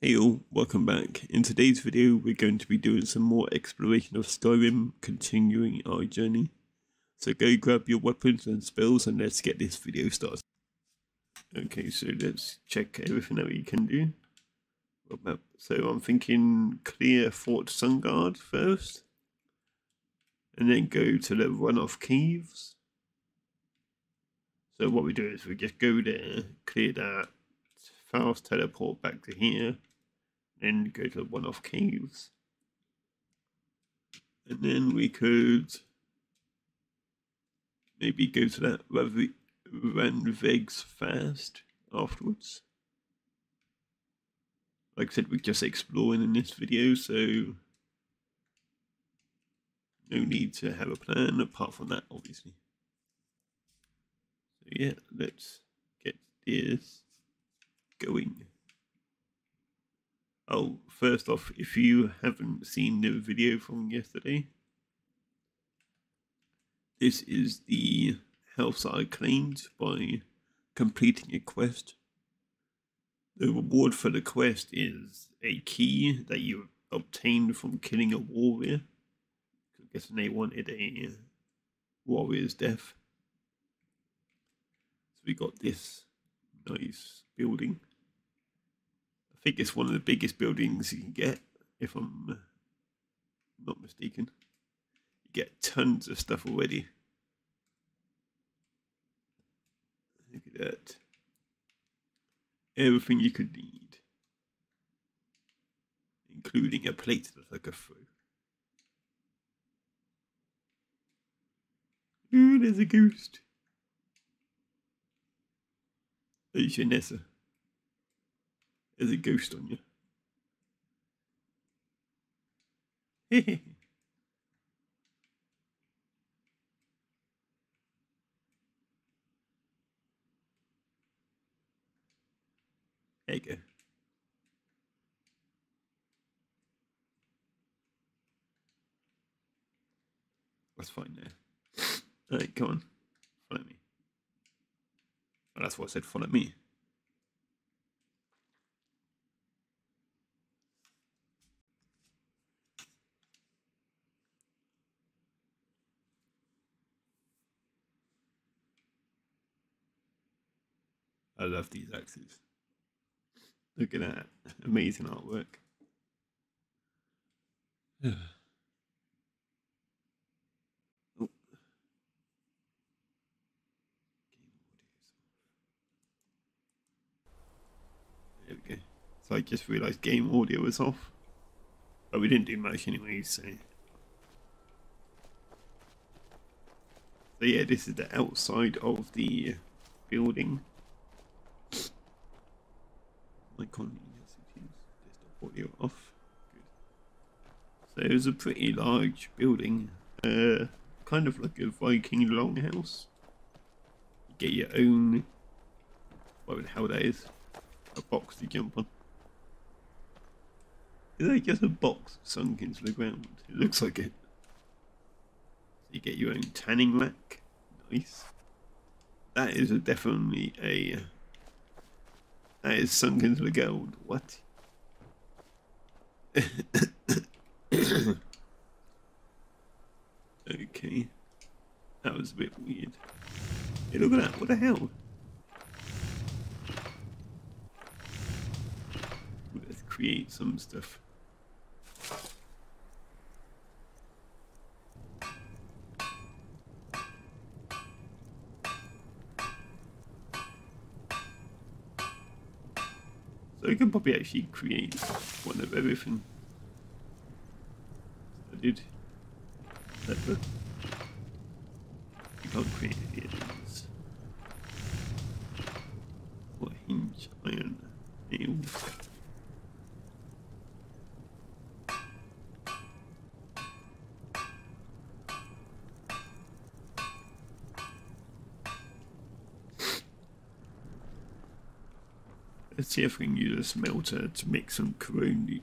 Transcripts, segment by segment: Hey all, welcome back. In today's video we're going to be doing some more exploration of Skyrim, continuing our journey. So go grab your weapons and spells and let's get this video started. Okay, so let's check everything that we can do. So I'm thinking clear Fort Sunguard first. And then go to the runoff caves. So what we do is we just go there, clear that, fast teleport back to here. Then go to the one-off caves, and then we could maybe go to that Ravik fast afterwards. Like I said, we're just exploring in this video, so no need to have a plan apart from that, obviously. So yeah, let's get this going. Oh, first off, if you haven't seen the video from yesterday, this is the health that I claimed by completing a quest. The reward for the quest is a key that you obtained from killing a warrior. I'm guessing they wanted a warrior's death. So we got this nice building. I think it's one of the biggest buildings you can get, if I'm not mistaken. You get tons of stuff already. Look at that. Everything you could need, including a plate that I could throw. Ooh, there's a ghost. Hey, Jenassa. There's a ghost on you. There you go. That's fine now. Alright, come on. Follow me. Well, that's what I said, follow me. I love these axes. Look at that. Amazing artwork. Oh. There we go. So I just realised game audio was off. But we didn't do much anyway, so. So yeah, this is the outside of the building. Audio off. Good. So it was a pretty large building, kind of like a Viking longhouse. You get your own, whatever the hell that is, a box to jump on. Is that just a box sunk into the ground? It looks like it. So you get your own tanning rack. Nice. That is definitely a. That is sunk into the gold. What? Okay. That was a bit weird. Hey, look at that. What the hell? Let's create some stuff. So we can probably actually create one of everything. I did. You can't create any of these. What, hinge, iron, nails? Let's see if we can use a smelter to make some coronium.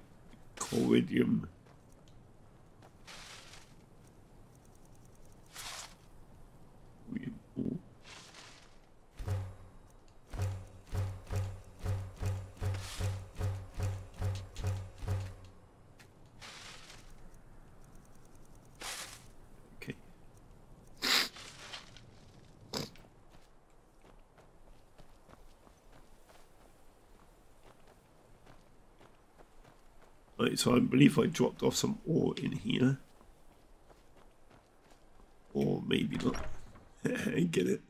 Right, so I believe I dropped off some ore in here. Or maybe not. Get it.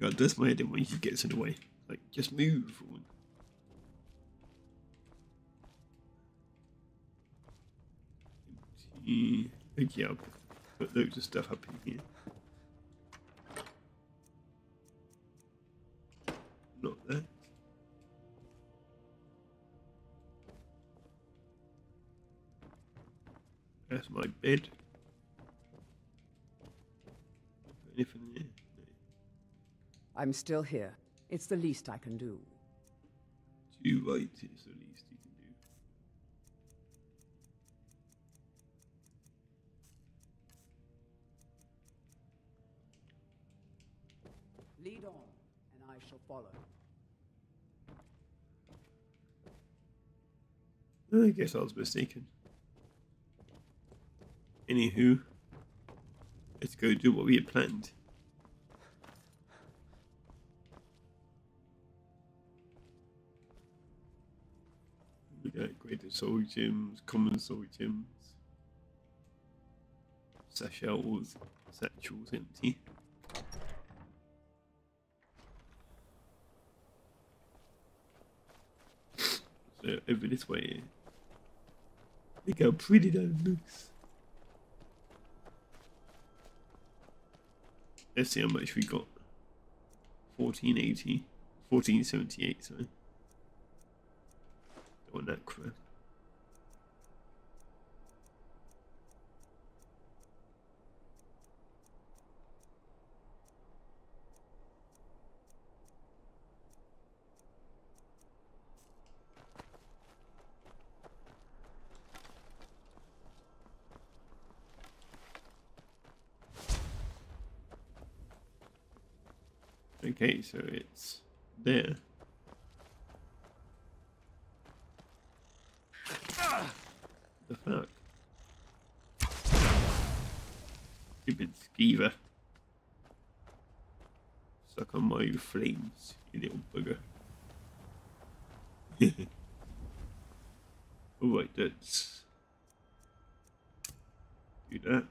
God, that's my idea when he gets in the way. Like, just move forward. Okay, I'll put loads of stuff up in here. Not that. That's my bed. Put anything there? No. I'm still here. It's the least I can do. Too late, it's the least you can do. Lead on, and I shall follow. I guess I was mistaken. Anywho, let's go do what we had planned. Soul gems, common soul gems, satchels, satchels empty. So over this way. Look how pretty that looks. Let's see how much we got. 1480, 1478. Sorry. Don't want that crap. Okay, so it's there. The fuck? Stupid skeever. Suck on my flames, you little bugger. Alright, let's do that.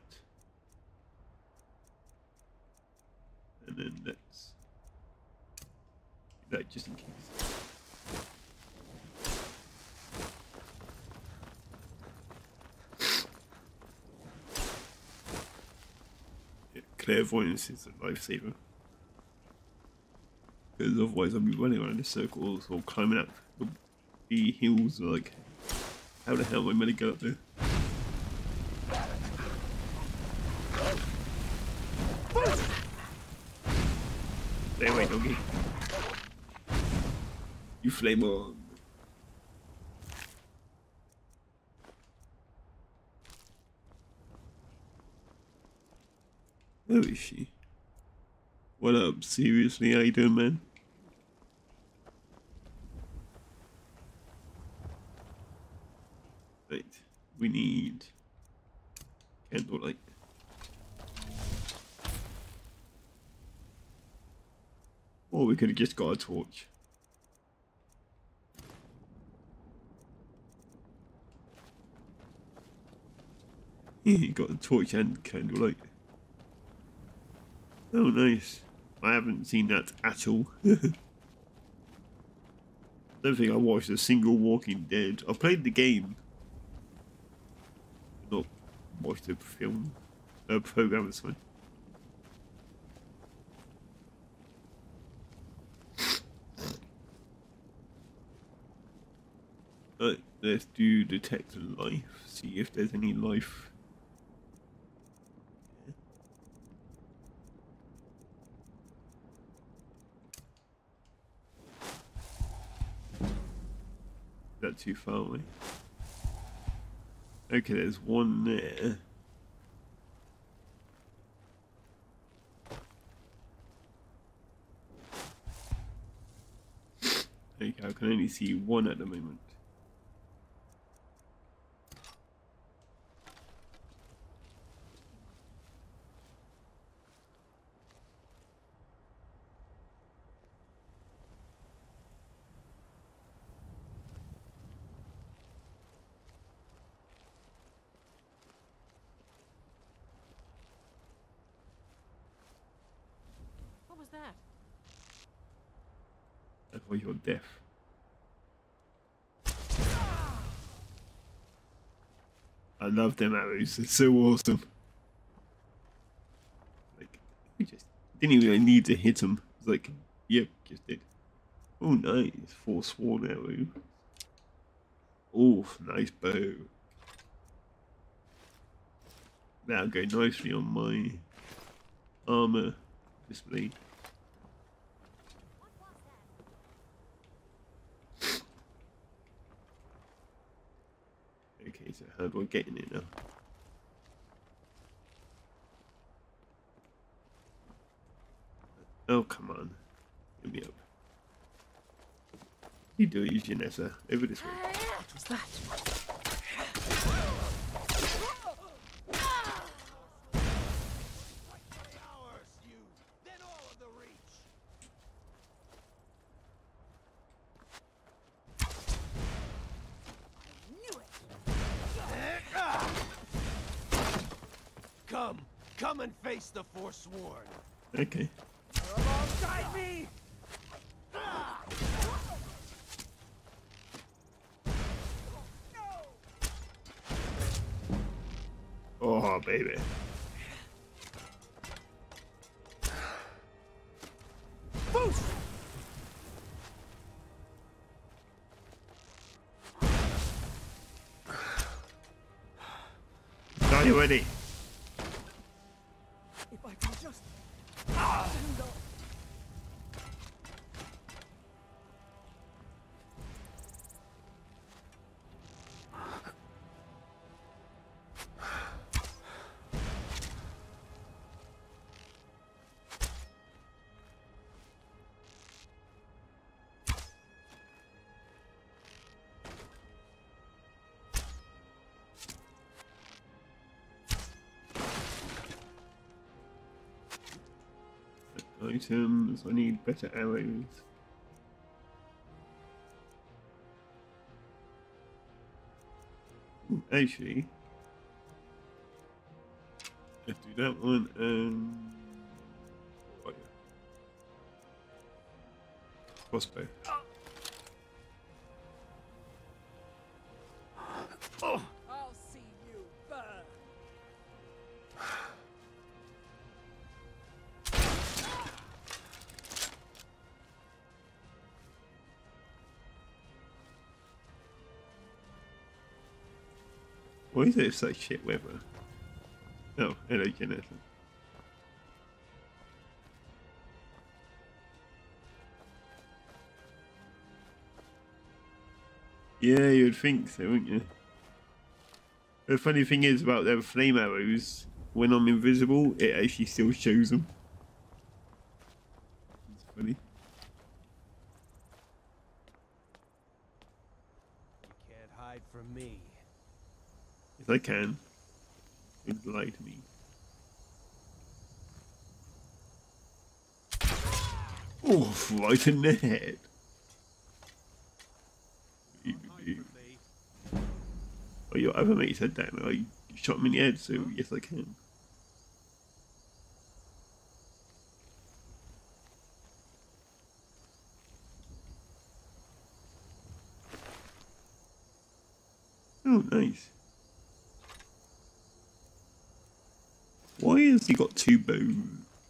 And then let's. That just in case. Yeah, clairvoyance is a lifesaver. Because otherwise I'll be running around in circles or climbing up the hills like, how the hell am I meant to get up there? Stay away, doggy. You flame on. Where is she? What up? Seriously, how you doing, man? Right, we need candlelight. Or we could have just got a torch. You got the torch and candlelight. Oh, nice. I haven't seen that at all. Don't think I watched a single Walking Dead. I played the game, not watched the film program. This one. Right, let's do detect life. See if there's any life. That too far away. Okay, there's one there. I can only see one at the moment. Or you're deaf. I love them arrows, they're so awesome. Like, we just didn't even need to hit them. It's like, yep, just did. Oh, nice. Forsworn arrow. Oh, nice bow. That'll go nicely on my armor display. So how do I get in it now? Oh, come on. Give me up. You do it, Jenassa. Over this way. What was that? Come and face the Forsworn. Okay. They're alongside me. Oh, baby. Boof! Are you ready? Items, I need better arrows. Ooh, actually, let's do that one and crossbow. Why is it such shit weather? Oh, hello, Jenassa. Yeah, you'd think so, wouldn't you? The funny thing is about their flame arrows, when I'm invisible, it actually still shows them. It's funny. You can't hide from me. If I can, it'd lie to me. Oof, right in the head. Oh, your other mate said that, and I shot him in the head, so yes, I can. Oh, nice. Why has he got two bows?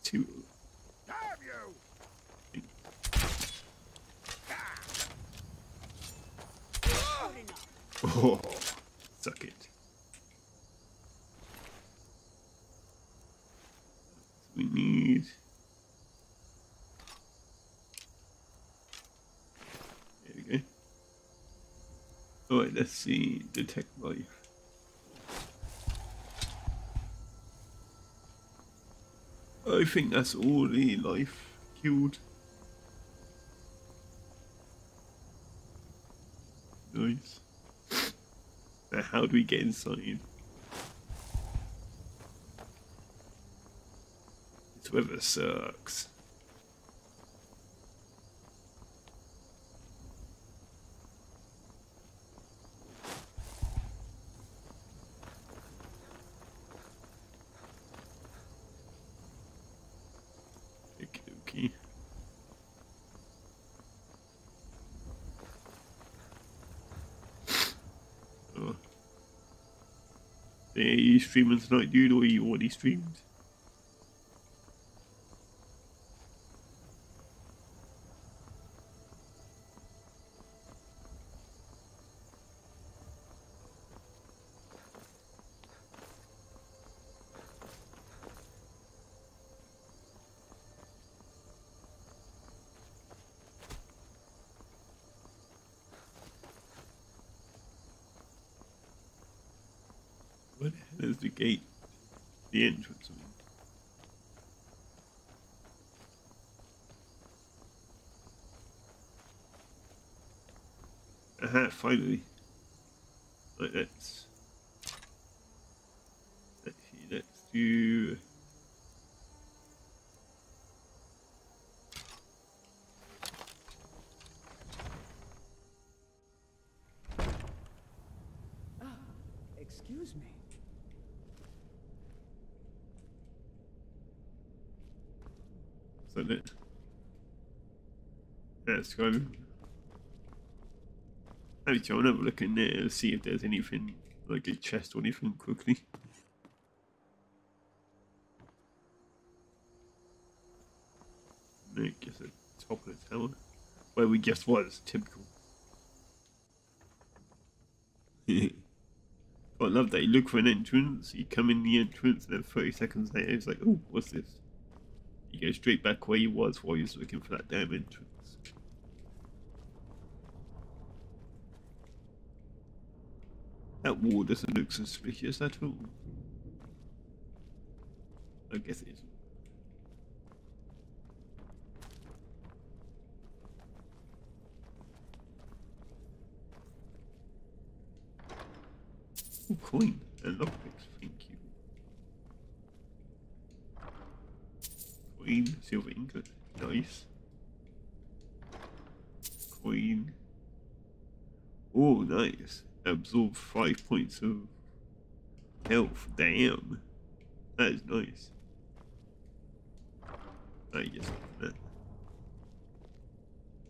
Two. Have you? Oh, suck it. We need. There we go. Alright, let's see. Detect life. I think that's all the life killed. guys. But how do we get inside? This weather sucks. Are you streaming tonight, dude, or you already streamed? There's the gate, the entrance. Aha, finally. Right, let's do. Excuse me. Is that it? Yeah, Skyrim. Actually, I'll have a look in there and see if there's anything, like a chest or anything, quickly. No, just at the top of the tower. Where we just was, typical. I love that. You look for an entrance, you come in the entrance, and then 30 seconds later, it's like, oh, what's this? You go straight back where you was while you was looking for that damn entrance. That wall doesn't look suspicious at all. I guess it isn't. Ooh, coin and lockpicks, thank you. Coin, silver ingot, nice. Coin. Oh, nice. Absorb 5 points of health. Damn. That is nice. I guess that.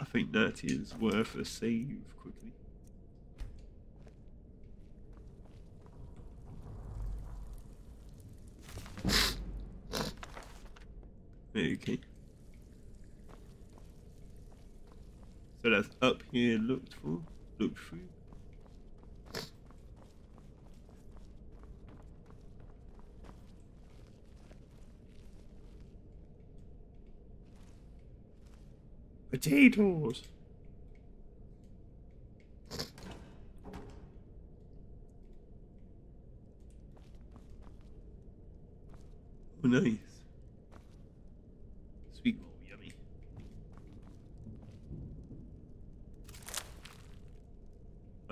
I think that is worth a save quickly. Okay. So that's up here looked for, looked through. Potatoes! Oh, nice. I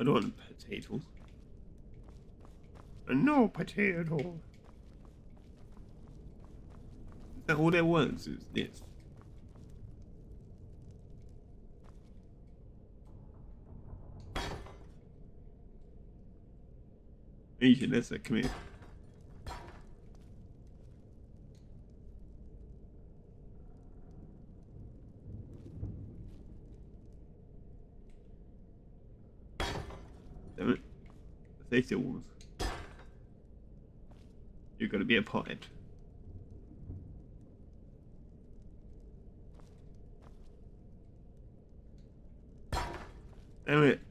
don't want potato. No potato. That all there was is this. Hey, Jenassa, come here. Safety walls. You're gonna be a pothead. Damn it.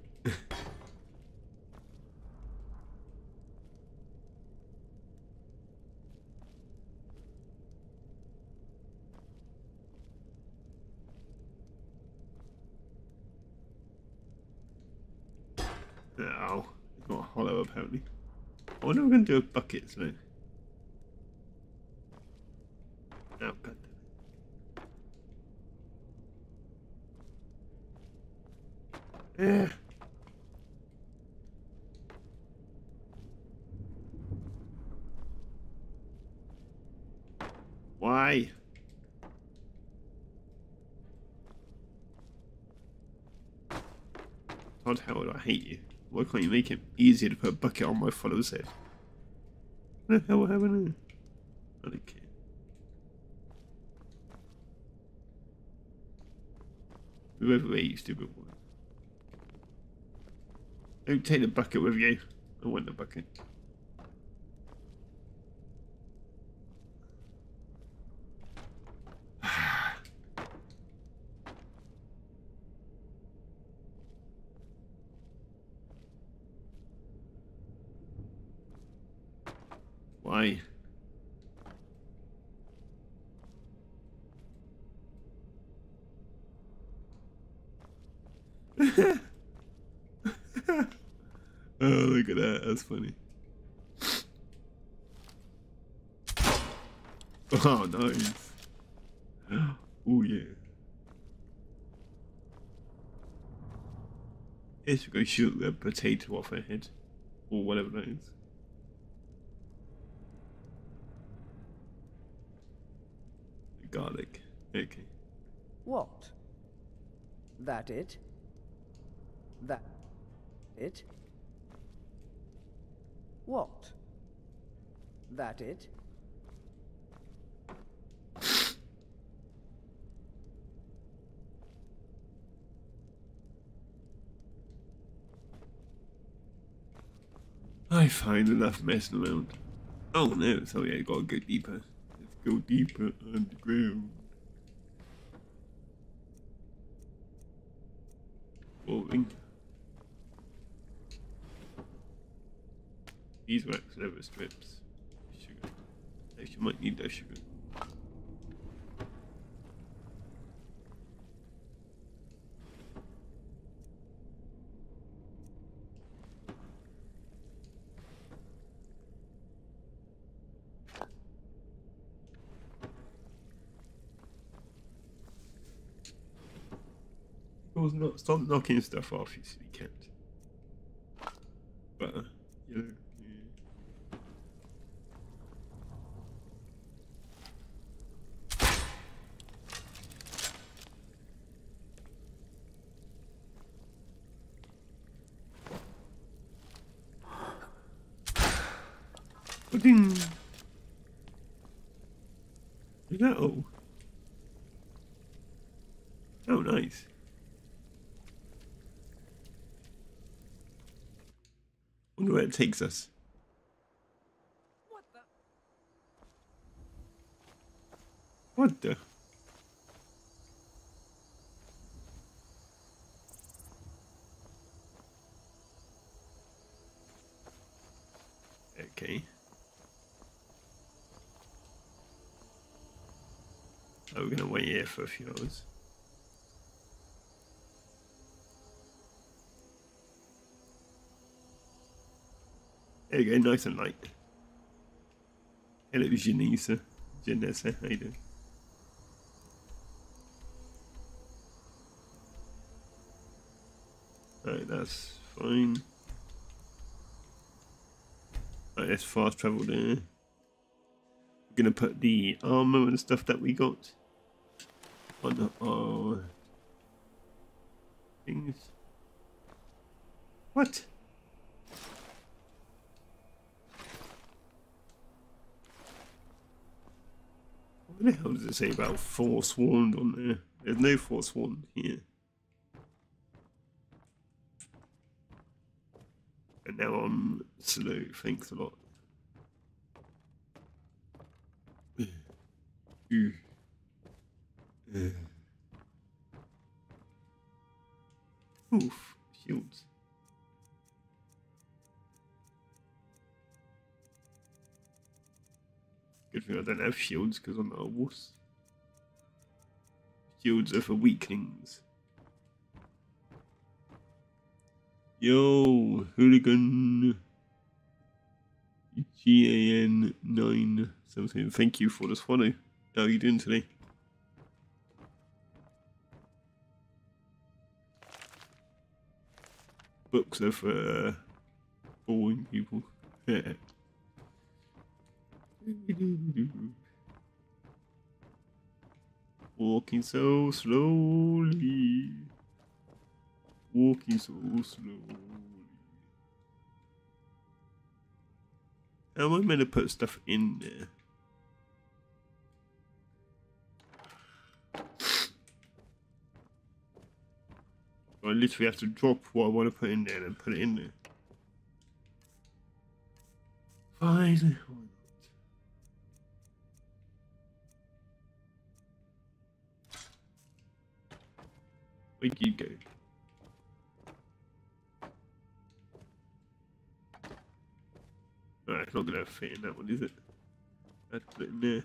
Ow. Not hollow apparently. I wonder if we're gonna do a bucket soon. Oh, God. Why? God, how do I hate you? Why can't you make it easier to put a bucket on my followers' head? What the hell happened? I don't care. Move over there, you stupid boy. Don't take the bucket with you. I want the bucket. Why? Oh, look at that. That's funny. Oh, nice. Oh, yeah. Yes, we're going to shoot the potato off her head. Or whatever that is. Garlic. Okay. What? That it? That it? What? That it? I find enough messing around. Oh no, so yeah, gotta go deeper. Let's go deeper underground. Boring. Beeswax, leather strips, sugar. Actually, might need that sugar. Not stop knocking stuff off, you silly cat. But you know. Ding. No. Oh, nice. I wonder where it takes us. What the? What the? Okay. So we're gonna wait here for a few hours. There you go, nice and light. Hello, Jenassa. Jenassa, how you doing? Alright, that's fine. Alright, let's fast travel there. We're gonna put the armor and stuff that we got on our things. What? What the hell does it say about Forsworn on there? There's no Forsworn here. And now I'm slow, thanks a lot. Oof, shields. Good thing I don't have shields because I'm not a wuss. Shields are for weaklings. Yo, hooligan. GAN9 something. Thank you for the follow. How are you doing today? Books are for boring people. Walking so slowly. Walking so slowly. How am I meant to put stuff in there? I literally have to drop what I want to put in there and put it in there. Fine. Where'd you go? Alright, it's not going to fit in that one, is it? I have to put it in there.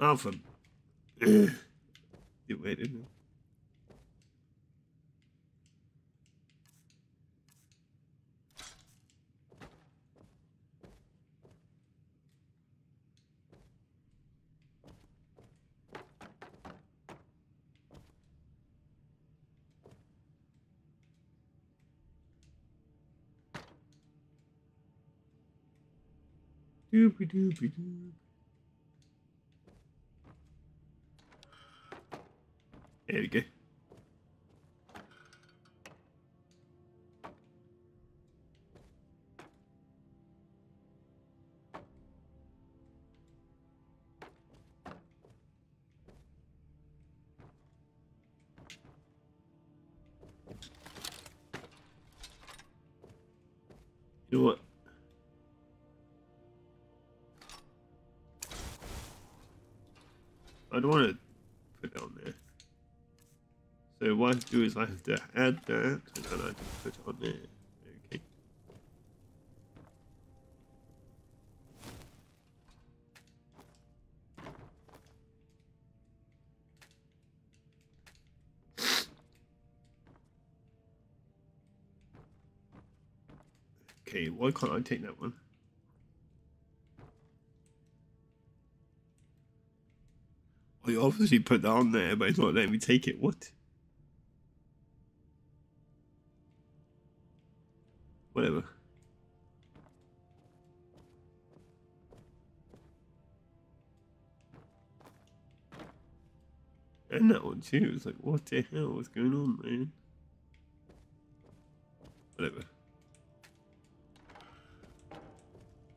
Oh, for... it went in there. Doopy doopy doop. There we go. You know what? I don't want to put it on there. So what I have to do is I have to add that, and then I have to put it on there. Okay. Okay, why can't I take that one? I obviously put that on there, but it's not letting me take it. What? Whatever. And that one too, it's like, what the hell was going on, man? Whatever.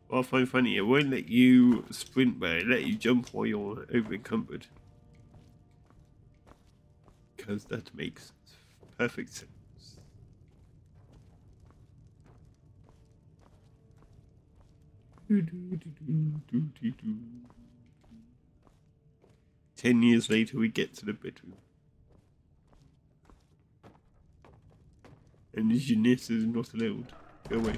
Well, I find funny, it won't let you sprint, but it let you jump while you're over encumbered. Because that makes perfect sense. Do, do, do, do, do, do, do. 10 years later, we get to the bedroom. And Jenassa is not allowed. Go away.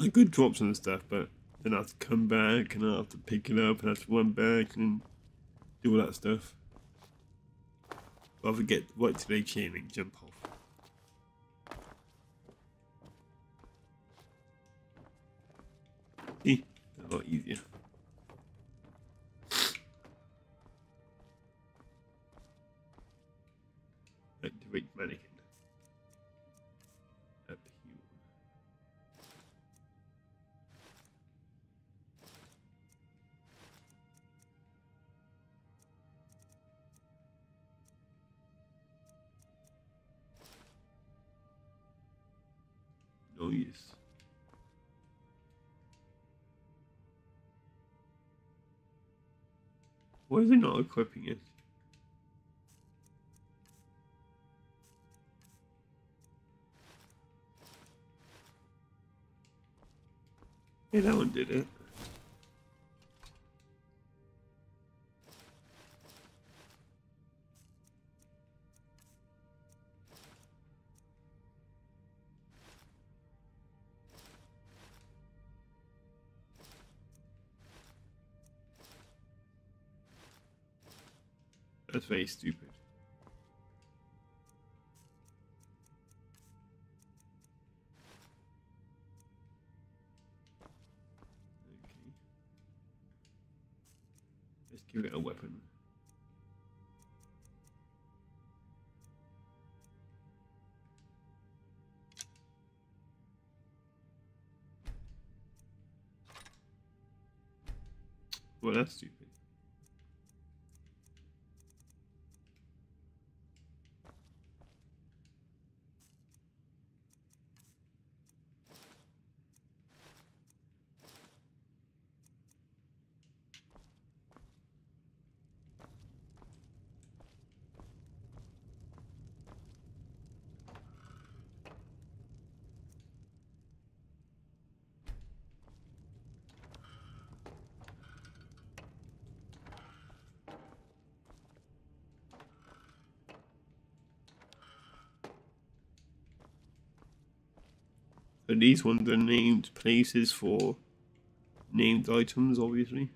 I could drop some stuff, but then I have to come back and I have to pick it up and I have to run back and do all that stuff. But I forget right to the chain and jump off. See, a lot easier. Activate mannequin. Oh, yes. Why is it not equipping it? Hey, that one did it. That's very stupid. Give it a weapon. Well, that's stupid. So these ones are named places for named items, obviously.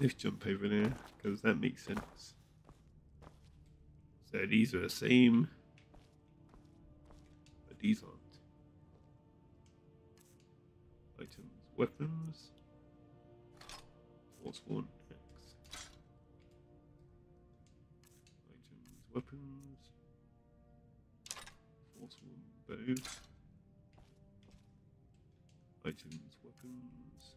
Let's jump over there, because that makes sense. So these are the same, but these aren't. Items, weapons, Forsworn. Weapons, Forsworn bows, items, weapons,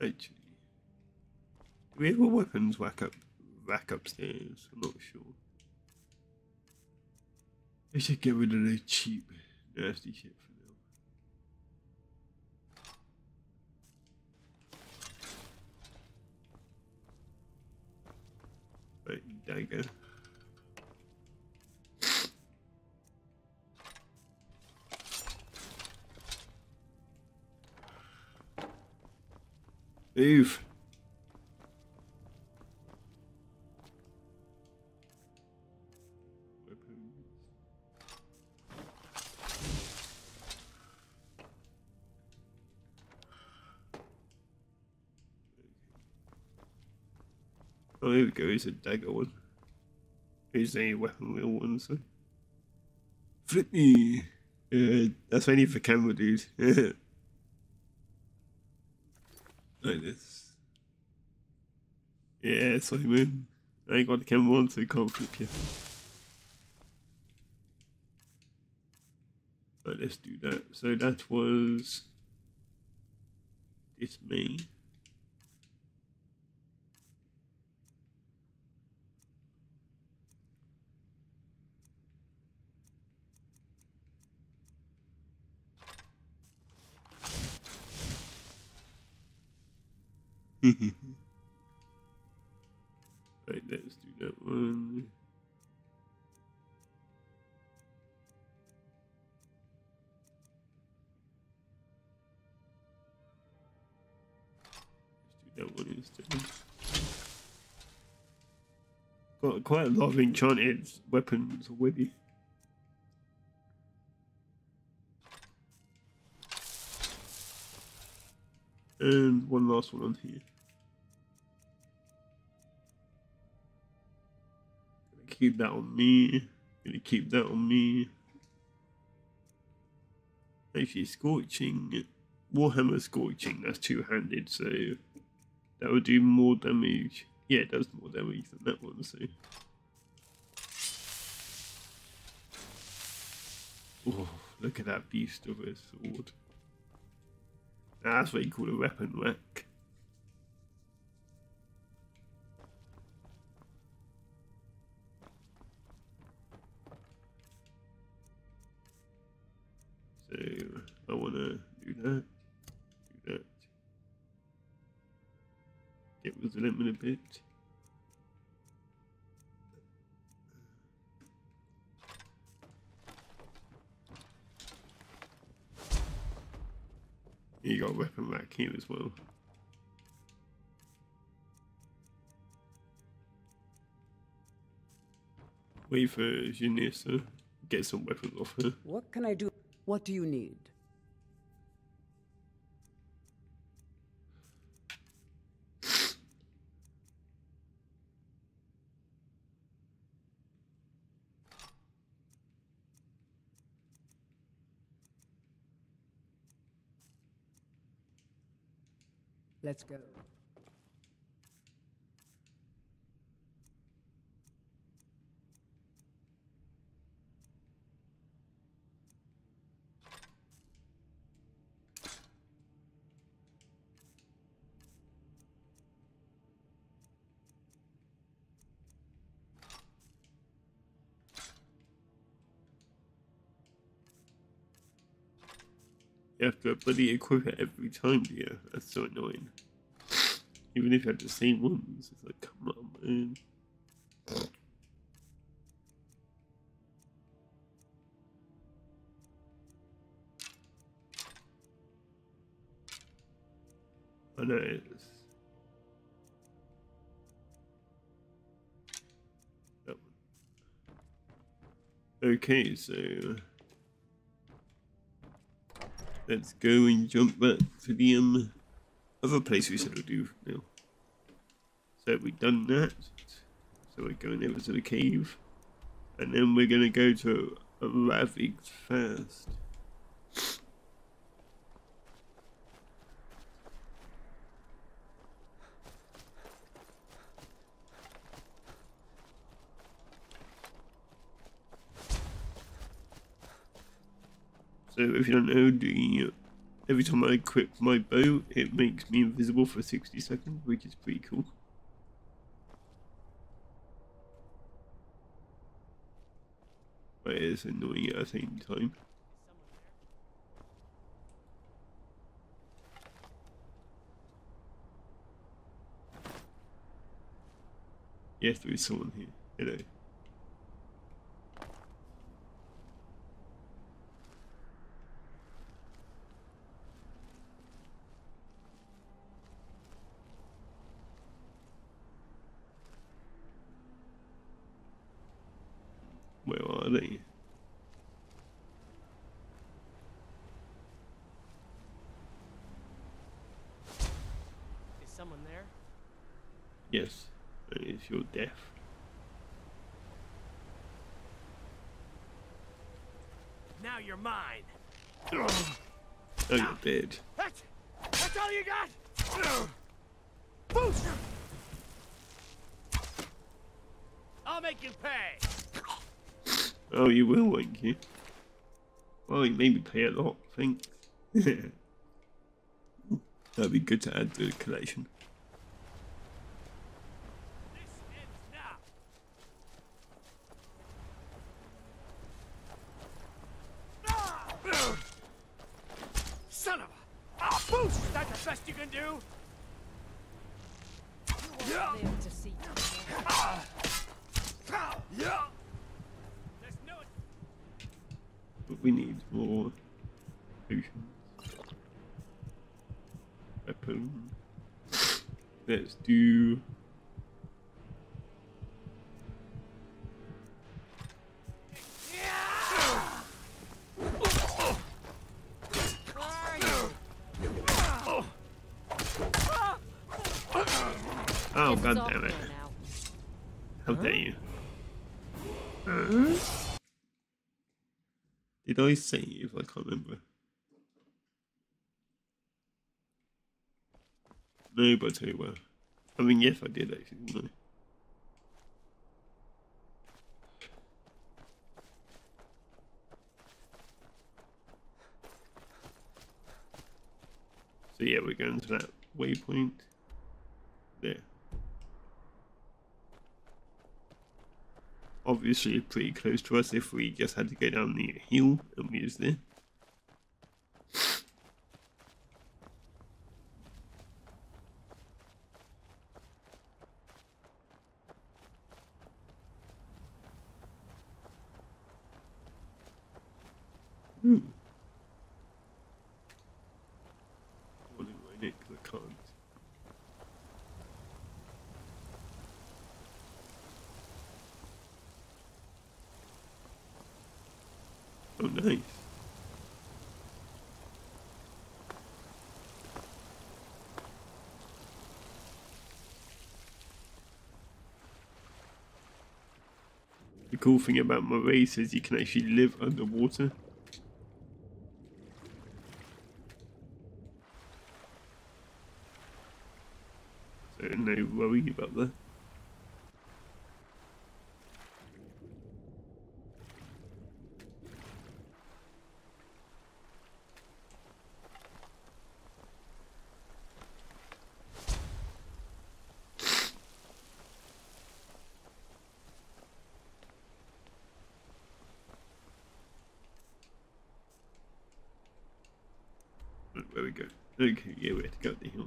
actually, do we have a weapons rack upstairs? I'm not sure. They should get rid of the cheap, nasty shit for dagger. Move. Oh, there we go, it's a dagger one. It's a weapon wheel one, so. Flip me! That's only for camera, dude. Like this. Yeah, Simon. I ain't got the camera on, so I can't flip you. Right, let's do that. So that was. It's me. Right, let's do that one. Let's do that one instead. Got quite a lot of enchanted weapons already. And one last one on here. Gonna keep that on me. Gonna keep that on me. Actually, scorching. Warhammer scorching. That's two-handed, so that would do more damage. Yeah, it does more damage than that one. So. Oh, look at that beast of a sword. Nah, that's what you call a weapon rack. So I want to do that, get resentment a bit. You got a weapon rack here as well. Wait for Jenassa. Get some weapons off her. What can I do? What do you need? Let's go. You have to bloody equip it every time, dear. That's so annoying. Even if you have the same ones, it's like, come on, man. I know it's... that one. Okay, so... let's go and jump back to the other place we said we'll do now. So we've done that. So we're going over to the cave. And then we're going to go to Ravik first. So if you don't know, every time I equip my bow, it makes me invisible for 60 seconds, which is pretty cool. But it is annoying at the same time. Yes, there is someone here. Hello. Yes, it's your death. Now you're mine. Oh, you're dead. That's all you got. Boost. I'll make you pay. Oh, you will, won't you? Well, you made me pay a lot, I think. That'd be good to add to the collection. But we need more potions. Weapon. Let's do. Oh, god damn it. How dare you? Did I save? I can't remember. No, but I tell you what. I mean, yes, I did actually, didn't I? So, yeah, we're going to that waypoint. There. Obviously pretty close to us if we just had to go down the hill and we was there. What do I need? I can't. Oh, nice. The cool thing about my race is you can actually live underwater. So no worry about that. Where we go? Okay, yeah, we have to go up the hill.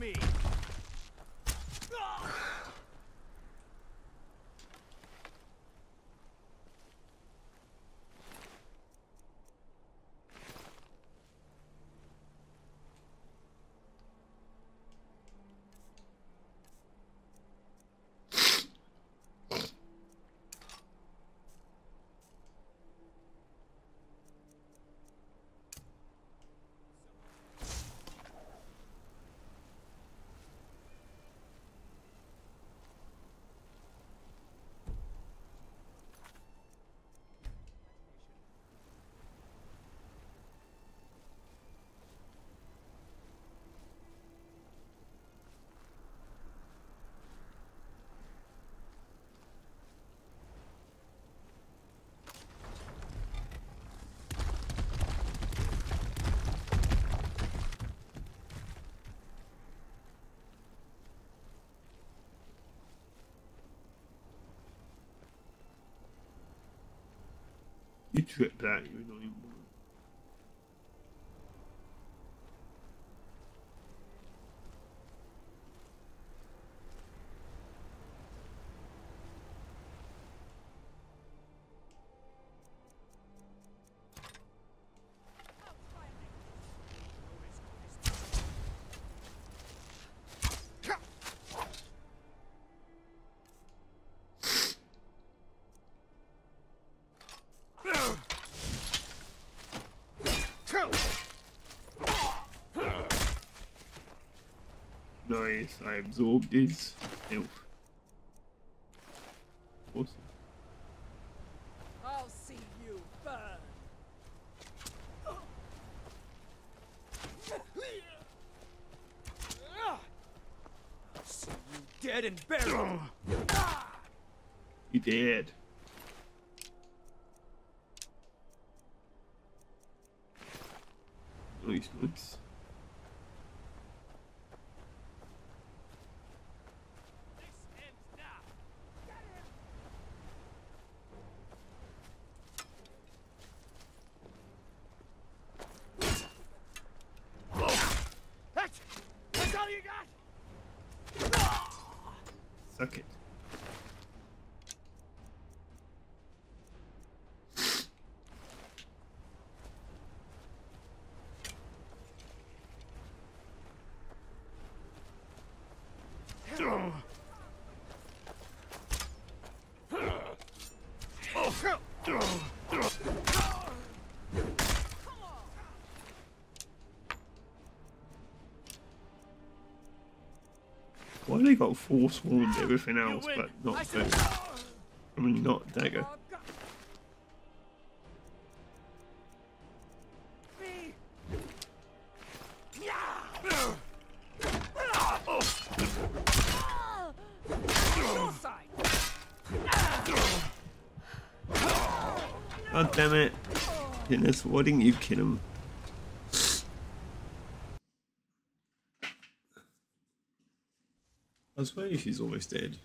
Me. You trip that, you know. Nice, I absorbed his help. Awesome. I'll see you burn. I'll see you dead and buried. You dead. Nice, nice. Okay. Why have they got Forsworn and everything else, but not Dagger? I mean, not Dagger. God damn it. Goodness, why didn't you kill him? I swear she's almost dead.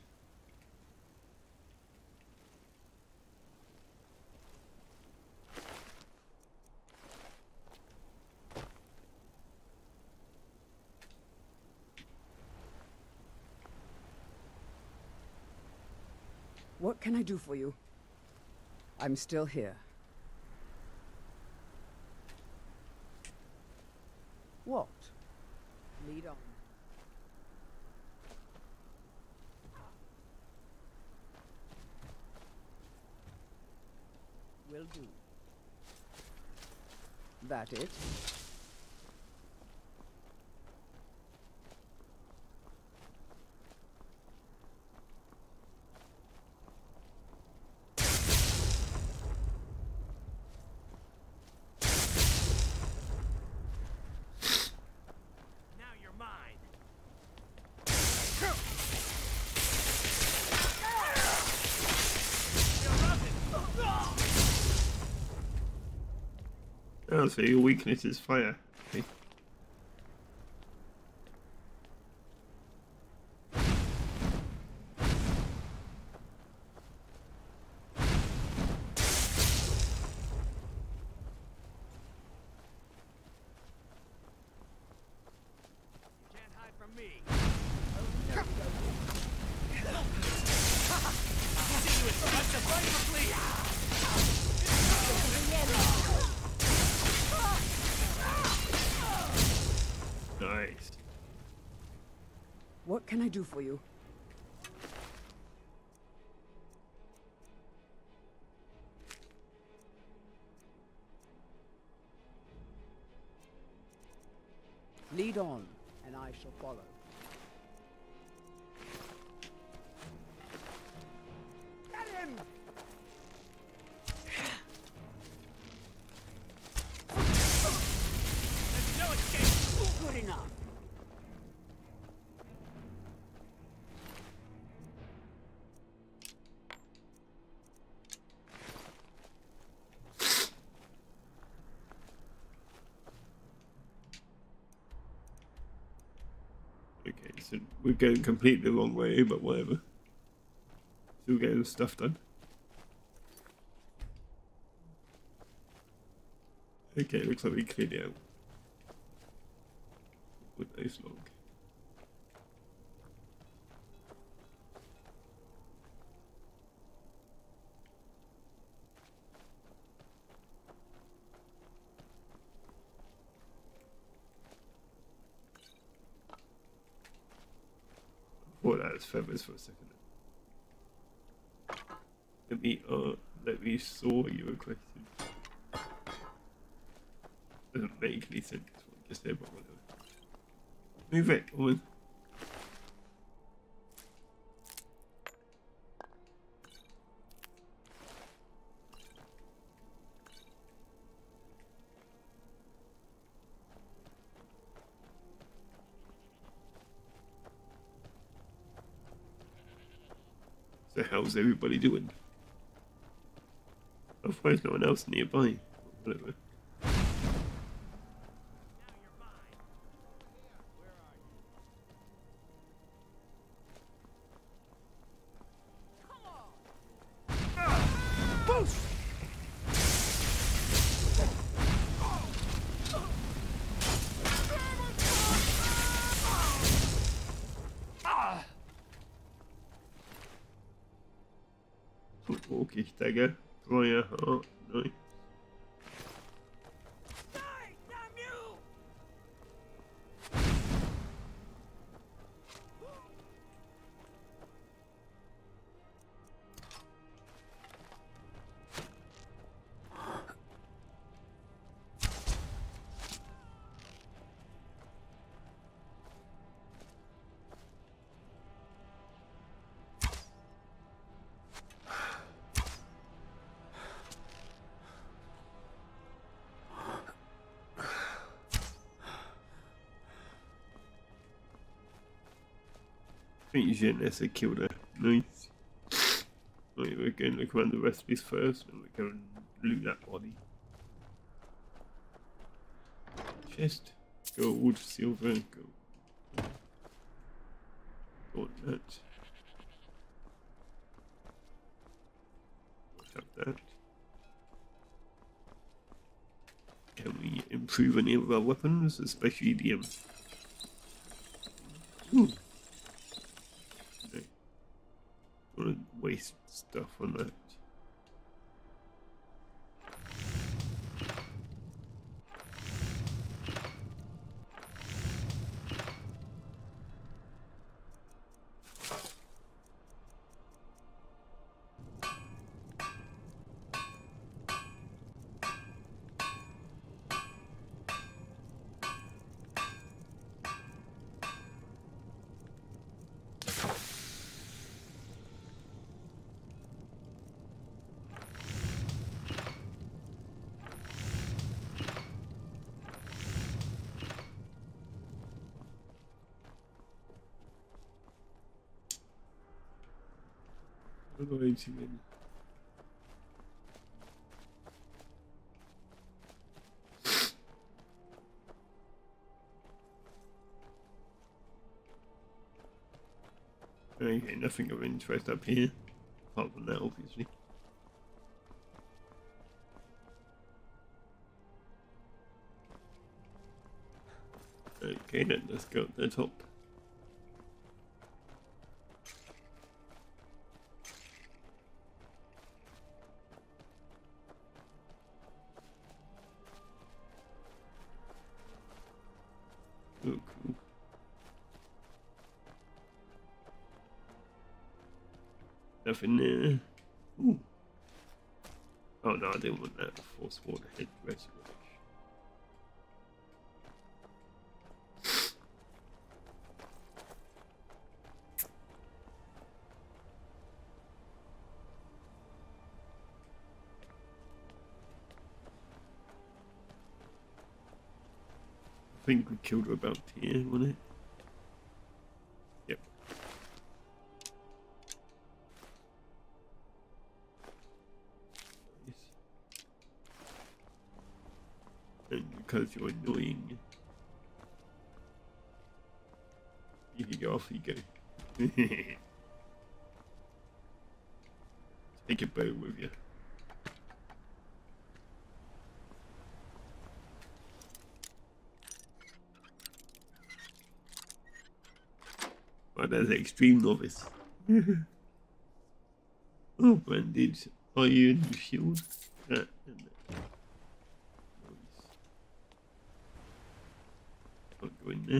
What can I do for you? I'm still here. What? Lead on. Will do. That it? So your weakness is fire. Okay. Do for you. Lead on, and I shall follow. Get him! There's no escape. Good enough. We're going completely the wrong way, but whatever. Still getting stuff done. Okay, looks like we cleared it out. With ice log. Feathers for a second. Let me saw you requested. Doesn't make any sense what I just said, but whatever. Move it on. So how's everybody doing? I find no one else nearby. Whatever. Dagger, Briar, oh no. Die, damn you! Jenassa killed her. Nice. We're going to look around the rest of these first, and we're going to loot that body. Chest, gold, silver, gold. Gauntlet. Watch out that. Can we improve any of our weapons, especially the No. I don't want to waste stuff on that. Okay, nothing of interest up here, apart from that, obviously. Okay, then let's go up the top. In there. Ooh. Oh no, I didn't want that Forsworn headdress. I think we killed her about here, wasn't it? Because you're annoying. If you go off, you go. Take a bow with you. Well, that's an extreme novice. Oh, branded iron shield. And go in there.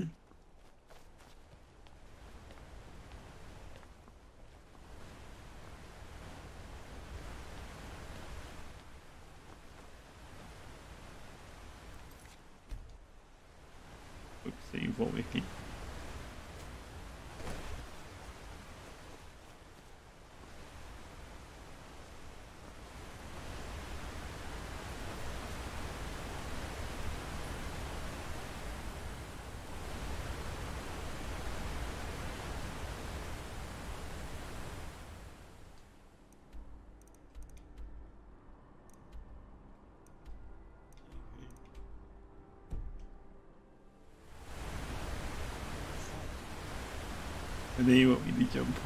Looks like you've all wicked. And then you want me to jump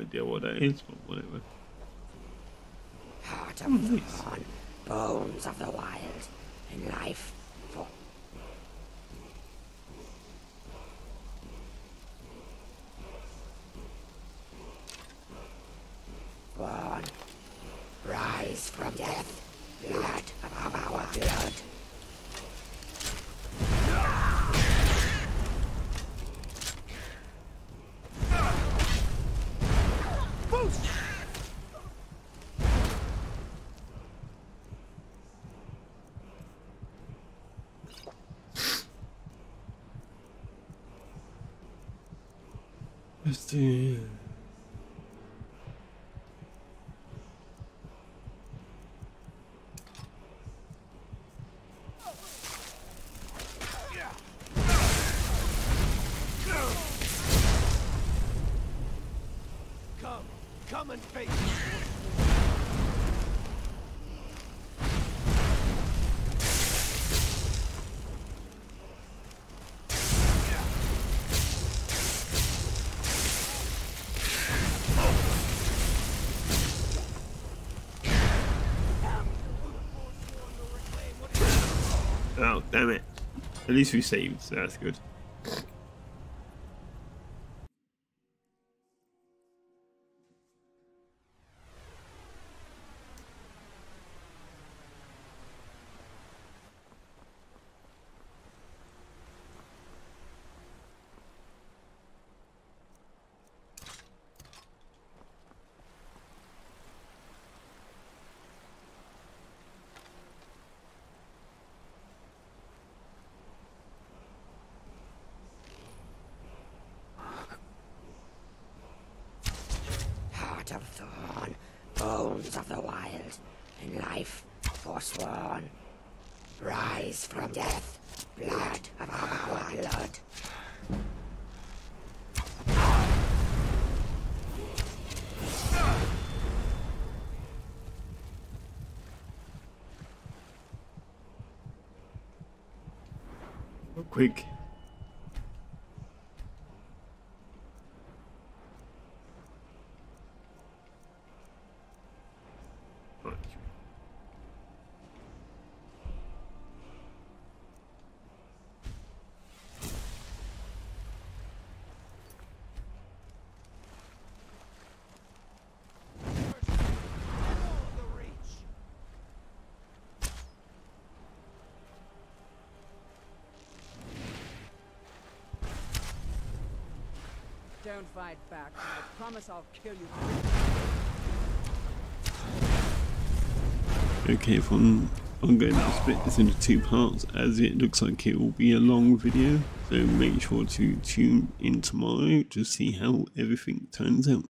Idea what that is, but whatever. Heart of the dawn, bones of the wild, and life for. Born, rise from death, blood of our blood. Christine. Come and face me. Oh, damn it. At least we saved, so that's good. Of Thorn, bones of the wild, in life forsworn. Rise from death, blood of our blood. Oh, quick. Don't fight back. I promise I'll kill you. Okay, if I'm going to split this into two parts, as it looks like it will be a long video, so make sure to tune in tomorrow to see how everything turns out.